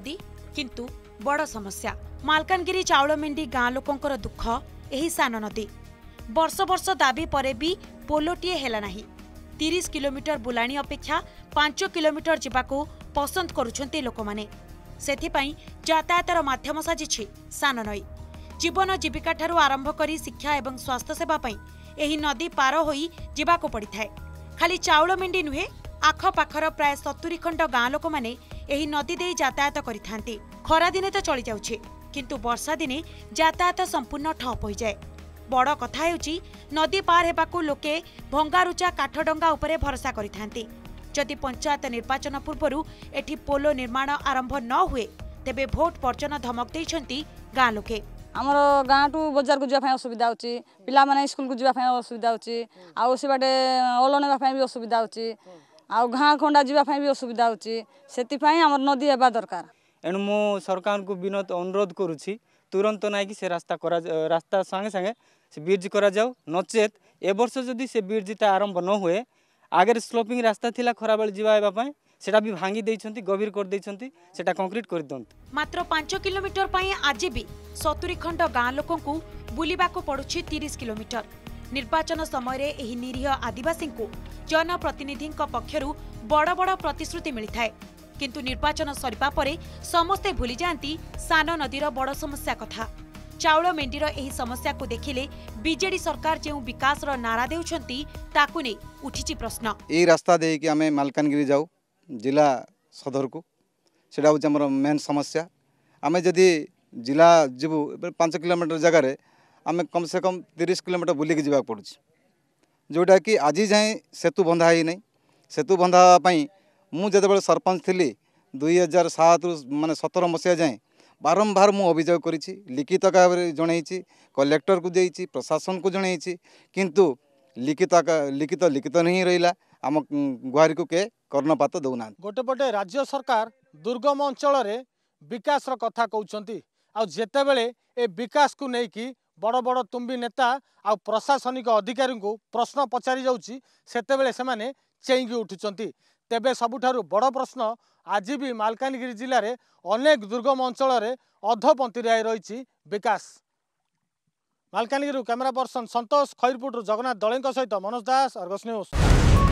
नदी किंतु बड़ समस्या। मालकानगिरी चाउलमेंडी गाँ लोकंकर दुख एही सान नदी। वर्ष वर्ष दाबी परे भी पोलोटीए हेला नाही। 30 किलोमीटर बुलाणी अपेक्षा 5 किलोमीटर जिबाको पसंद करुछन्ते लोकमाने। सेथिपाई यातायातर माध्यम साजिछि सान नई। जीवन जीविका ठारू आरंभ करी शिक्षा एवं स्वास्थ्य सेवा पई एही नदी पार होई जिबाको पड़िथाए। खाली चाउलमेंडी नुहे, आखपाखर प्राय 70 खंड गाँ लोक माने एही नदी देई यातायात करिथांती। खरा दिने तो चली जाउछि किंतु वर्षा दिने यातायात संपूर्ण ठप हो जाए। बड़ कथा हेउछि नदी पार हेबाकू लोके भंगारुचा काठडंगा उपरे भरोसा करिथांती। जदि पंचायत निर्वाचन पूर्वरु एठी पोलो निर्माण आरंभ न हुए तेबे भोट पर्चन धमक दैछंती गाँ लोके। आमर गाँव टू बजार को जावाई असुविधा होची, पिला माने स्कूल को जावाई असुविधा होची, आउ से बाटे ओलोने भी असुविधा होची, आउ गाँ खंडा जावाई भी असुविधा होची। सेतिपाई आमर नदी हेबा दरकार। एणु मु सरकार को विनत अनुरोध करूची तुरंत नाई कि से रास्ता करा रास्ता संगे संगे से ब्रिज करा जाऊ, नचेत ए वर्ष जदि से ब्रिजटा आरंभ न हुए आगे स्लोपिंग रास्ता थिला खराबेल जीवाएबा पई सेटा भी भांगी देइछंती, गभीर कर देइछंती, सेटा कंक्रीट कर दंत। मात्र 5 किलोमीटर पई आज भी 70 खंड गाँ लोक को बुलिबाको पड़ुछि 30 किलोमीटर। निर्वाचन समय रे एही निरीह आदिवासी को जनप्रतिनिधिक पक्षरु बड़ बड़ प्रतिश्रुति मिलिथाए किंतु निर्वाचन सरिबा परे समस्ते भूली जांती सान नदीर बड़ समस्या कथा। चाउलमेंडीर एही समस्या को देखिले बीजेडी सरकार जे विकास रो नारा देउछंती ताकु नै उठिछि प्रश्न। ए रास्ता देई कि हमें मालकानगिरी जाऊ जिला सदर को सेटा होछि हमर मेन समस्या। हमें जदि जिला जीव 5 किलोमीटर जगार आम कम से कम 30 किलोमीटर बुलिक जावाक पड़ुछि, जोटा कि आज जाए सेतु बंधा ही नहीं। सेतु बंधा पई मु जतेबेले सरपंच थिली 2007 रु माने 17 मसीहा जाए बारंबार मु अभियोग करिछि, लिखित आकार जणैछि, कलेक्टर को देछि, प्रशासन को जणैछि, किंतु लिखित नहीं रहिला। आम गुहारी को के कर्णपात दौना। गोटेपटे राज्य सरकार दुर्गम अंचल रे विकास रो कथा कहउछंती आ जेतेबेले ए विकास को नेकी बड़ बड़ तुम्बी नेता आ प्रशासनिक अधिकारी को प्रश्न पचारि जाउछि सेतेबेले सेमाने चेंगी उठुछंती। तेबे सबुठारु बड़ प्रश्न आज भी मालकानगिरी जिले में अनेक दुर्गम अंचल रे अधपंती रही विकास। मालकानगिरी कैमरा पर्सन संतोष खैरपुट जगन्नाथ दलें सहित मनोज दास, अर्गस न्यूज।